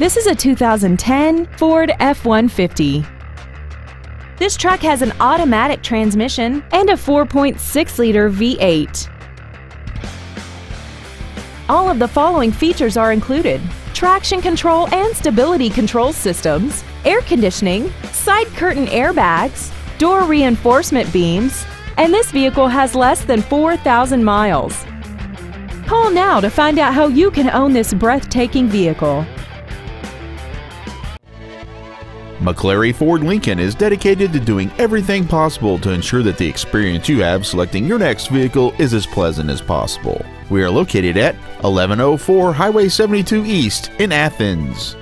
This is a 2010 Ford F-150. This truck has an automatic transmission and a 4.6-liter V8. All of the following features are included: traction control and stability control systems, air conditioning, side curtain airbags, door reinforcement beams, and this vehicle has less than 4,000 miles. Call now to find out how you can own this breathtaking vehicle. McClary Ford Lincoln is dedicated to doing everything possible to ensure that the experience you have selecting your next vehicle is as pleasant as possible. We are located at 1104 Highway 72 East in Athens.